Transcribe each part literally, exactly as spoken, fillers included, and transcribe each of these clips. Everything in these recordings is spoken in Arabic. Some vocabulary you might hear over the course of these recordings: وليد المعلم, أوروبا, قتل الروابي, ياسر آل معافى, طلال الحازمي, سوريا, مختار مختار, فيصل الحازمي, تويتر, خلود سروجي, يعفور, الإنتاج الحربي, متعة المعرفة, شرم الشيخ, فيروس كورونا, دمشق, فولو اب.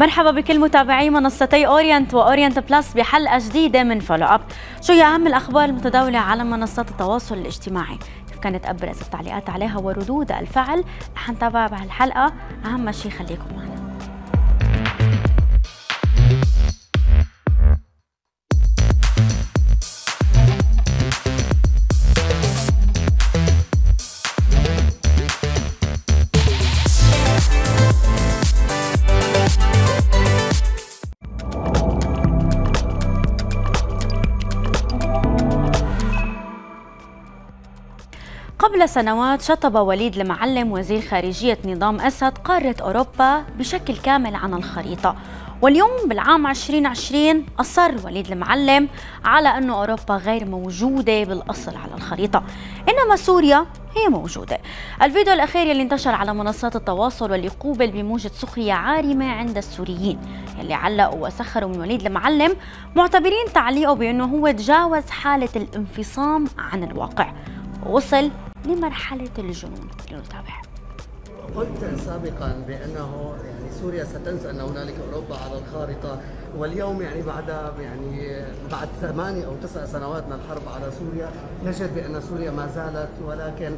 مرحبا بكل متابعي منصتي اورينت واورينت بلس بحلقه جديده من فولو اب. شو هي اهم الاخبار المتداوله على منصات التواصل الاجتماعي؟ كيف كانت ابرز التعليقات عليها وردود الفعل؟ رح نتابع بهالحلقه، اهم شيء خليكم معنا. قبل سنوات شطب وليد المعلم وزير خارجية نظام أسد قارة أوروبا بشكل كامل عن الخريطة، واليوم بالعام عشرين عشرين أصر وليد المعلم على أنه أوروبا غير موجودة بالأصل على الخريطة، إنما سوريا هي موجودة. الفيديو الأخير اللي انتشر على منصات التواصل واللي قوبل بموجة سخرية عارمة عند السوريين اللي علقوا وسخروا من وليد المعلم، معتبرين تعليقه بأنه هو تجاوز حالة الانفصام عن الواقع ووصل لمرحلة الجنون. لنتابع. قلت سابقا بأنه يعني سوريا ستنسى أن هنالك أوروبا على الخارطة، واليوم يعني بعد يعني بعد ثمانية أو تسع سنوات من الحرب على سوريا نجد بأن سوريا ما زالت، ولكن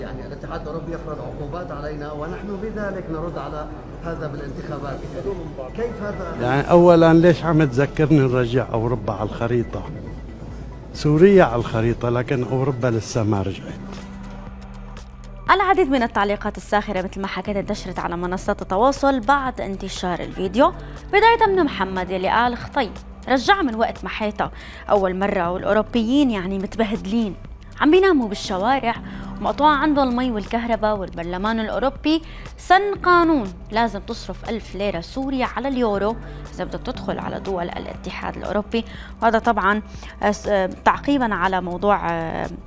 يعني الاتحاد الأوروبي يفرض عقوبات علينا ونحن بذلك نرد على هذا بالانتخابات. كيف هذا؟ يعني أولا ليش عم تذكرني نرجع أوروبا على الخريطة؟ سوريا على الخريطة لكن أوروبا لسه ما رجعت. العديد من التعليقات الساخرة مثل ما حكيت انتشرت على منصات التواصل بعد انتشار الفيديو، بداية من محمد يلي قال خطي رجع من وقت ما حيطة أول مرة، والأوروبيين يعني متبهدلين عم بيناموا بالشوارع ومقطوعة عندهم المي والكهرباء، والبرلمان الأوروبي سن قانون لازم تصرف ألف ليرة سورية على اليورو إذا بدك تدخل على دول الاتحاد الأوروبي، وهذا طبعا تعقيبا على موضوع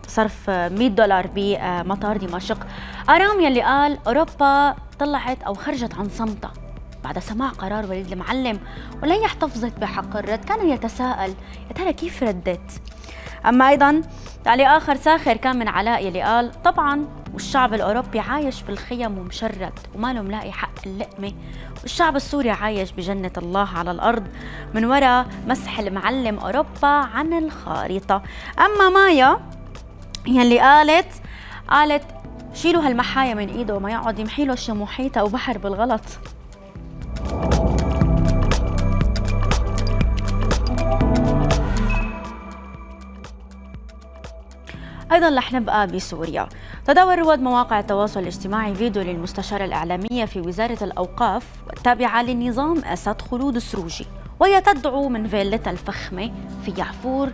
صرف مئة دولار بمطار دمشق. آرام يلي قال أوروبا طلعت أو خرجت عن صمتها بعد سماع قرار وليد المعلم ولن احتفظت بحق الرد، كان يتساءل يا ترى كيف ردت. أما أيضا تعليق آخر ساخر كان من علاء يلي قال طبعا والشعب الأوروبي عايش بالخيم ومشرد وما له ملاقي حق اللقمة، والشعب السوري عايش بجنة الله على الأرض من وراء مسح المعلم أوروبا عن الخارطة. أما مايا يلي قالت قالت شيلوا هالمحايا من إيده وما يقعد يمحي له شي محيطة أو بحر بالغلط. أيضاً رح نبقى بسوريا. تداول رواد مواقع التواصل الاجتماعي فيديو للمستشارة الإعلامية في وزارة الأوقاف والتابعة لنظام أسد خلود سروجي وهي تدعو من فيلتها الفخمة في يعفور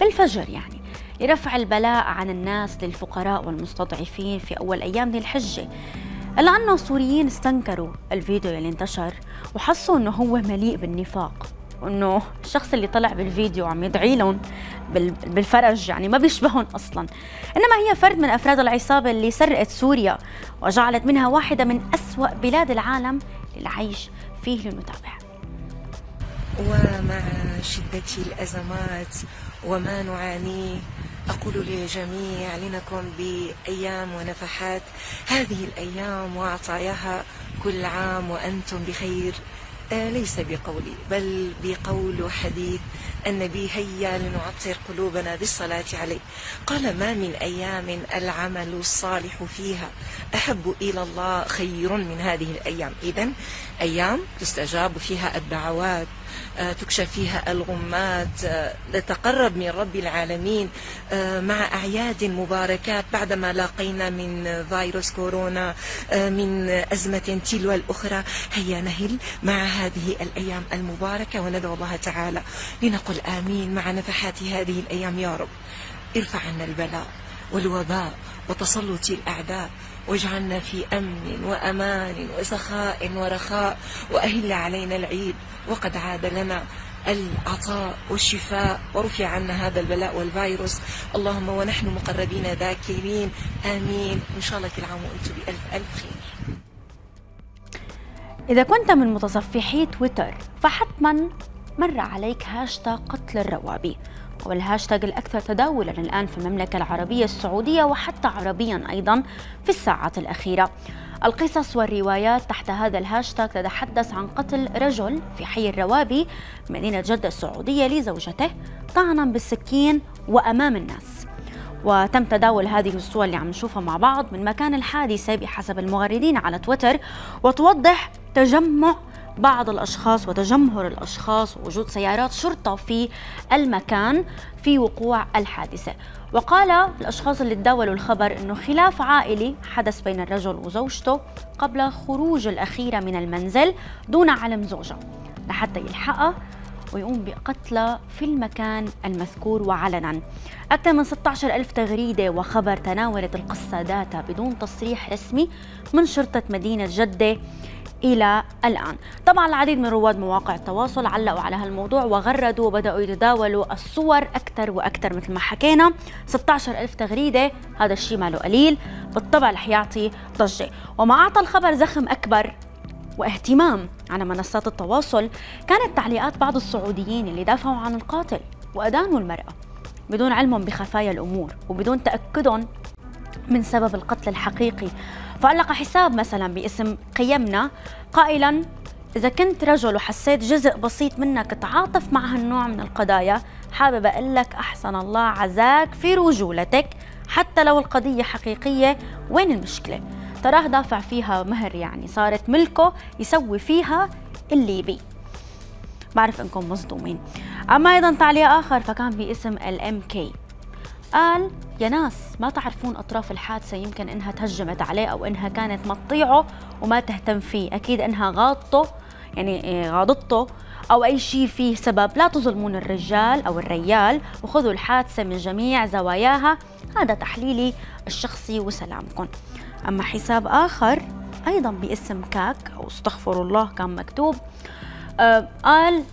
بالفجر يعني لرفع البلاء عن الناس للفقراء والمستضعفين في أول أيام ذي الحجة، إلا أنه السوريين استنكروا الفيديو اللي انتشر وحسوا أنه هو مليء بالنفاق، انه الشخص اللي طلع بالفيديو عم يدعي لهم بالفرج يعني ما بيشبههم اصلا، انما هي فرد من افراد العصابه اللي سرقت سوريا وجعلت منها واحده من أسوأ بلاد العالم للعيش فيه. لنتابع. ومع شده الازمات وما نعانيه أقول للجميع لنكن بأيام ونفحات هذه الأيام وعطاياها، كل عام وأنتم بخير. ليس بقولي بل بقول حديث النبي هيا لنعطر قلوبنا بالصلاة عليه، قال ما من أيام العمل الصالح فيها أحب إلى الله خير من هذه الأيام. إذن أيام تستجاب فيها الدعوات، تكشف فيها الغمات، نتقرب من رب العالمين مع أعياد مباركات بعدما لاقينا من فيروس كورونا من أزمة تلو الأخرى. هيا نهل مع هذه الأيام المباركة وندعو الله تعالى لنقل آمين مع نفحات هذه الأيام. يا رب ارفع عنا البلاء والوباء وتسلط الأعداء واجعلنا في أمن وأمان وسخاء ورخاء، وأهل علينا العيد وقد عاد لنا العطاء والشفاء ورفع عنا هذا البلاء والفيروس اللهم ونحن مقربين ذاكرين آمين. إن شاء الله كل عام وأنتم بألف ألف خير. إذا كنت من متصفحي تويتر فحتما مر عليك هاشتاغ قتل الروابي، والهاشتاج الأكثر تداولاً الآن في المملكة العربية السعودية وحتى عربياً أيضاً في الساعات الأخيرة. القصص والروايات تحت هذا الهاشتاج تتحدث عن قتل رجل في حي الروابي مدينة جدة السعودية لزوجته طعنا بالسكين وأمام الناس. وتم تداول هذه الصور اللي عم نشوفها مع بعض من مكان الحادثة بحسب المغردين على تويتر، وتوضح تجمع بعض الأشخاص وتجمهر الأشخاص ووجود سيارات شرطة في المكان في وقوع الحادثة. وقال الأشخاص اللي تداولوا الخبر أنه خلاف عائلي حدث بين الرجل وزوجته قبل خروج الأخيرة من المنزل دون علم زوجة لحتى يلحقها ويقوم بقتله في المكان المذكور وعلنا. أكثر من ستة عشر ألف تغريدة وخبر تناولت القصة ذاتها بدون تصريح رسمي من شرطة مدينة جدة إلى الآن. طبعا العديد من رواد مواقع التواصل علقوا على هالموضوع وغردوا وبدأوا يتداولوا الصور أكثر وأكثر مثل ما حكينا. ستة عشر ألف تغريدة، هذا الشيء ماله قليل، بالطبع رح يعطي ضجة. وما أعطى الخبر زخم أكبر واهتمام على منصات التواصل كانت تعليقات بعض السعوديين اللي دافعوا عن القاتل وأدانوا المرأة بدون علمهم بخفايا الأمور وبدون تأكدهم من سبب القتل الحقيقي. فألق حساب مثلا باسم قيمنا قائلا: إذا كنت رجل وحسيت جزء بسيط منك تعاطف مع هالنوع من القضايا، حابب أقول لك أحسن الله عزاك في رجولتك، حتى لو القضية حقيقية وين المشكلة؟ تراه دافع فيها مهر، يعني صارت ملكه يسوي فيها اللي بي. بعرف انكم مصدومين. اما ايضا تعليق اخر فكان باسم الام كي قال: يا ناس ما تعرفون اطراف الحادثه، يمكن انها تهجمت عليه او انها كانت مطيعه وما تهتم فيه، اكيد انها غاضته يعني غاضته او اي شيء فيه سبب، لا تظلمون الرجال او الريال وخذوا الحادثه من جميع زواياها، هذا تحليلي الشخصي وسلامكم. أما حساب آخر أيضا باسم كاك أو استغفر الله كان مكتوب آه قال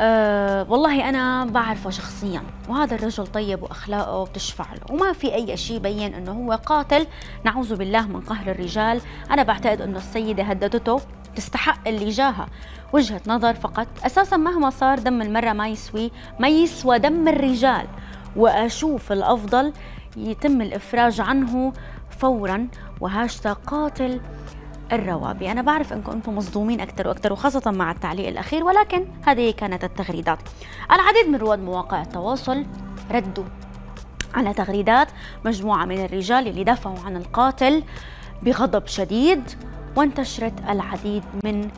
آه والله أنا بعرفه شخصيا وهذا الرجل طيب وأخلاقه بتشفع له وما في أي شيء بين أنه هو قاتل، نعوذ بالله من قهر الرجال. أنا بعتقد أنه السيدة هددته تستحق اللي جاها، وجهة نظر فقط، أساسا مهما صار دم المرة ما يسوي ما يسوى دم الرجال، وأشوف الأفضل يتم الإفراج عنه فورا. وهاشتاغ قاتل الروابي. أنا بعرف أنكم أنتم مصدومين أكثر وأكثر وخاصة مع التعليق الأخير، ولكن هذه كانت التغريدات. العديد من رواد مواقع التواصل ردوا على تغريدات مجموعة من الرجال اللي دافعوا عن القاتل بغضب شديد، وانتشرت العديد من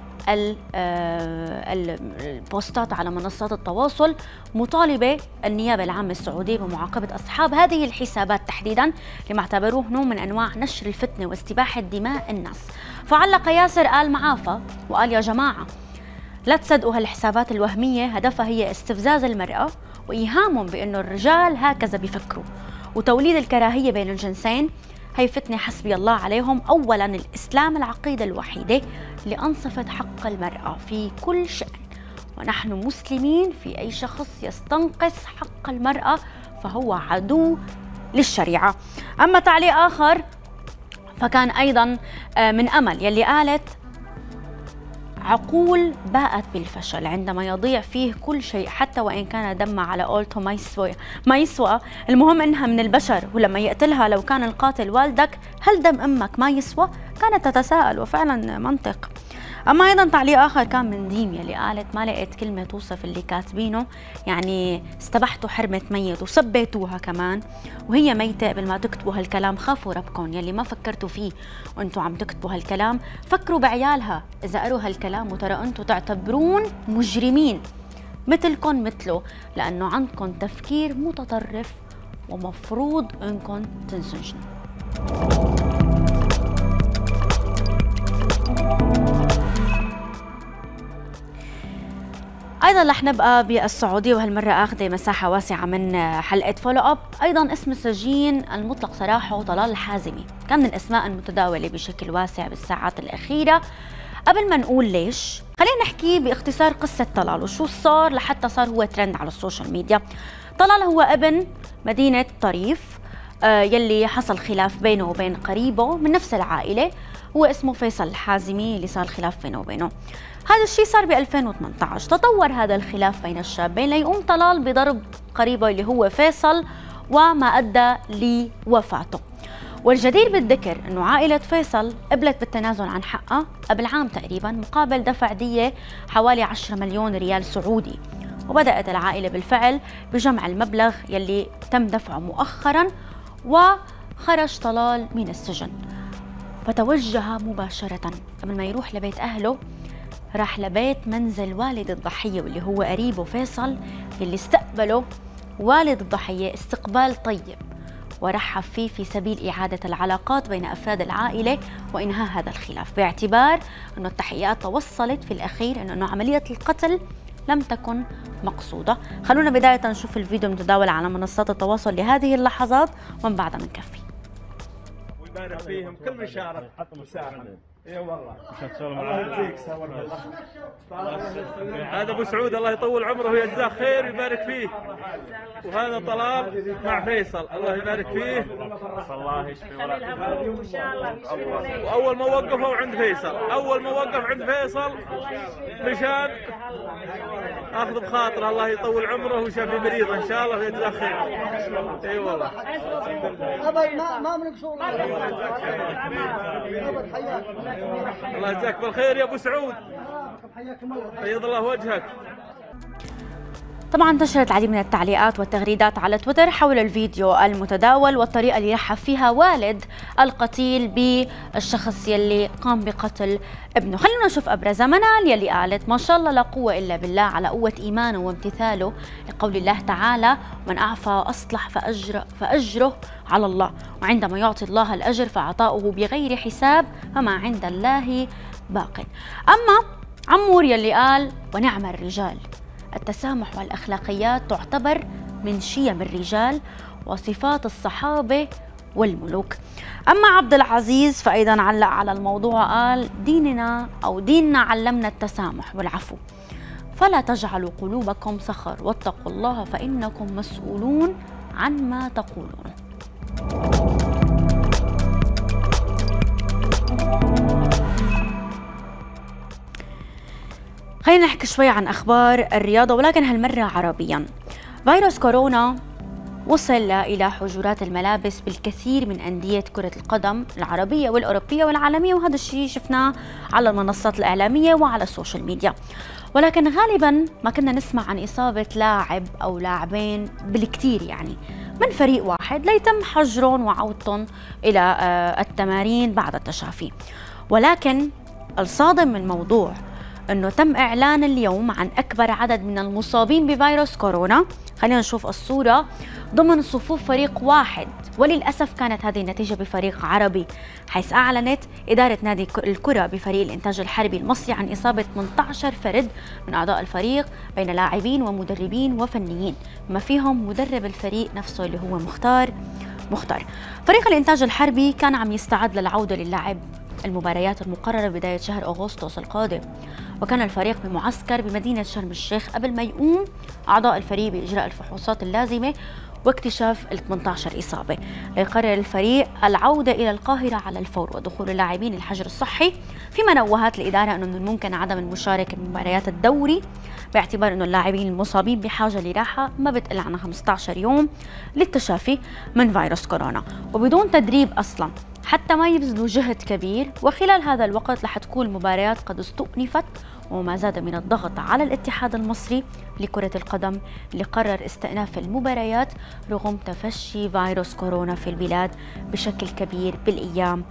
البوستات على منصات التواصل مطالبة النيابة العامة السعودية بمعاقبة أصحاب هذه الحسابات تحديدا لما اعتبروه نوع من أنواع نشر الفتنة واستباحة دماء الناس. فعلق ياسر آل معافى وقال: يا جماعة لا تصدقوا هالحسابات الوهمية، هدفها هي استفزاز المرأة وإيهامهم بأنه الرجال هكذا بيفكروا وتوليد الكراهية بين الجنسين، هي فتنة حسبي الله عليهم. أولاً الإسلام العقيدة الوحيدة اللي أنصفت حق المرأة في كل شأن، ونحن مسلمين، في أي شخص يستنقص حق المرأة فهو عدو للشريعة. أما تعليق آخر فكان أيضاً من أمل يلي قالت: عقول باءت بالفشل عندما يضيع فيه كل شيء حتى وإن كان دمه على قولته ما يسوى ما يسوى، المهم إنها من البشر ولما يقتلها لو كان القاتل والدك هل دم أمك ما يسوى؟ كانت تتساءل، وفعلا منطق. أما أيضا تعليق آخر كان من ديم يلي قالت: ما لقيت كلمة توصف اللي كاتبينه، يعني استبحتوا حرمة ميت وسبيتوها كمان وهي ميتة قبل ما تكتبوا هالكلام، خافوا ربكم يلي ما فكرتوا فيه وانتوا عم تكتبوا هالكلام، فكروا بعيالها إذا قروا هالكلام، وترى انتوا تعتبرون مجرمين مثلكم مثله لأنه عندكم تفكير متطرف ومفروض انكم تنسجنوا. ايضا رح نبقى بالسعوديه وهالمره اخذه مساحه واسعه من حلقه فولو اب. ايضا اسم السجين المطلق سراحه طلال الحازمي كان من الاسماء المتداوله بشكل واسع بالساعات الاخيره. قبل ما نقول ليش خلينا نحكي باختصار قصه طلال وشو صار لحتى صار هو ترند على السوشيال ميديا. طلال هو ابن مدينه طريف يلي حصل خلاف بينه وبين قريبه من نفس العائله، هو اسمه فيصل الحازمي اللي صار خلاف بينه وبينه. هذا الشيء صار ب ألفين وثمانية عشر، تطور هذا الخلاف بين الشابين ليقوم طلال بضرب قريبه اللي هو فيصل وما ادى لوفاته. والجدير بالذكر أنه عائلة فيصل قبلت بالتنازل عن حقها قبل عام تقريبا مقابل دفع دية حوالي عشرة مليون ريال سعودي، وبدأت العائلة بالفعل بجمع المبلغ يلي تم دفعه مؤخرا، وخرج طلال من السجن فتوجه مباشرة قبل ما يروح لبيت أهله، راح لبيت منزل والد الضحية واللي هو قريبه فيصل اللي استقبله والد الضحية استقبال طيب ورحب فيه في سبيل إعادة العلاقات بين أفراد العائلة وإنهاء هذا الخلاف، باعتبار أن التحقيقات توصلت في الأخير أنه عملية القتل لم تكن مقصودة. خلونا بداية نشوف الفيديو المتداول على منصات التواصل لهذه اللحظات ومن بعدها منكفي. ويبارك فيهم كل من شارك حط مساحة. اي والله مش هتسولف معاه. الله يديك سوالف والله. هذا ابو سعود الله يطول عمره ويجزاه خير ويبارك فيه. وهذا طلال مع فيصل الله يبارك فيه. الله يشفي ولاده ان شاء الله. واول ما وقفوا عند فيصل، اول ما وقف عند فيصل مشان اخذ بخاطره الله يطول عمره وشافي مريض ان شاء الله ويجزاه خير. اي والله. ابد ما ما بنقصوا ابد حياك. الله يجزاك بالخير يا ابو سعود، بيض الله وجهك. طبعا انتشرت العديد من التعليقات والتغريدات على تويتر حول الفيديو المتداول والطريقه اللي رحب فيها والد القتيل بالشخص يلي قام بقتل ابنه. خلونا نشوف ابرز منال يلي قالت: ما شاء الله لا قوه الا بالله على قوه ايمانه وامتثاله لقول الله تعالى: من اعفى واصلح فاجر فاجره على الله، وعندما يعطي الله الاجر فعطاؤه بغير حساب فما عند الله باق. اما عمور يلي قال: ونعم الرجال، التسامح والأخلاقيات تعتبر من شيم الرجال وصفات الصحابة والملوك. أما عبد العزيز فأيضا علق على الموضوع قال: ديننا أو ديننا علمنا التسامح والعفو، فلا تجعلوا قلوبكم صخر واتقوا الله فإنكم مسؤولون عن ما تقولون. خلينا نحكي شوي عن أخبار الرياضة ولكن هالمرة عربياً. فيروس كورونا وصل إلى حجرات الملابس بالكثير من أندية كرة القدم العربية والأوروبية والعالمية، وهذا الشيء شفناه على المنصات الإعلامية وعلى السوشيال ميديا، ولكن غالباً ما كنا نسمع عن إصابة لاعب أو لاعبين بالكثير يعني من فريق واحد ليتم حجرهم وعودتهم إلى التمارين بعد التشافي. ولكن الصادم من الموضوع أنه تم إعلان اليوم عن أكبر عدد من المصابين بفيروس كورونا. خلينا نشوف الصورة ضمن صفوف فريق واحد، وللأسف كانت هذه النتيجة بفريق عربي، حيث أعلنت إدارة نادي الكرة بفريق الإنتاج الحربي المصري عن إصابة ثمانية عشر فرد من أعضاء الفريق بين لاعبين ومدربين وفنيين، بما فيهم مدرب الفريق نفسه اللي هو مختار مختار. فريق الإنتاج الحربي كان عم يستعد للعودة للعب المباريات المقررة بداية شهر أغسطس القادم، وكان الفريق بمعسكر بمدينة شرم الشيخ قبل ما يقوم أعضاء الفريق بإجراء الفحوصات اللازمة واكتشاف ال ثمانية عشر إصابة، ليقرر الفريق العودة إلى القاهرة على الفور ودخول اللاعبين الحجر الصحي، فيما نوهت الإدارة أنه من الممكن عدم المشاركة بمباريات الدوري باعتبار أنه اللاعبين المصابين بحاجة لراحة ما بتقل عن خمسة عشر يوم للتشافي من فيروس كورونا وبدون تدريب أصلاً حتى ما يبذلوا جهد كبير، وخلال هذا الوقت رح تكون المباريات قد استؤنفت، وما زاد من الضغط على الاتحاد المصري لكرة القدم اللي قرر استئناف المباريات رغم تفشي فيروس كورونا في البلاد بشكل كبير بالأيام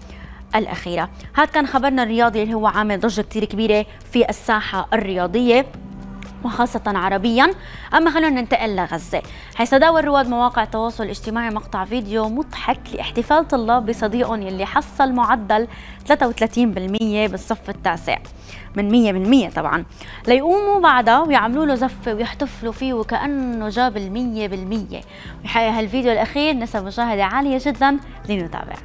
الأخيرة. هذا كان خبرنا الرياضي اللي هو عامل ضجة كتير كبيرة في الساحة الرياضية وخاصة عربيا. أما خلونا ننتقل لغزة، حيث تداول رواد مواقع التواصل الاجتماعي مقطع فيديو مضحك لاحتفال طلاب بصديقهم يلي حصل معدل ثلاثة وثلاثين بالمئة بالصف التاسع من مية بالمية طبعا، ليقوموا بعدها ويعملوا له زفة ويحتفلوا فيه وكأنه جاب المية بالمية. وحقيقة هالفيديو الأخير نسب مشاهدة عالية جدا. لنتابع.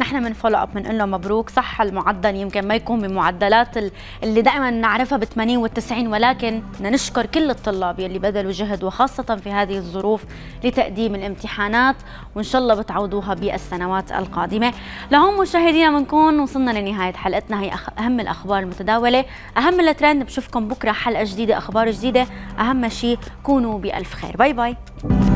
نحن من فولو اب بنقول له مبروك، صح المعدل يمكن ما يكون بمعدلات اللي دائما نعرفها ب ثمانين وال90، ولكن بدنا نشكر كل الطلاب يلي بذلوا جهد وخاصه في هذه الظروف لتقديم الامتحانات، وان شاء الله بتعوضوها بالسنوات القادمه. لهون مشاهدينا بنكون وصلنا لنهايه حلقتنا، هي اهم الاخبار المتداوله، اهم الترند. بشوفكم بكره حلقه جديده، اخبار جديده، اهم شيء كونوا بالف خير. باي باي.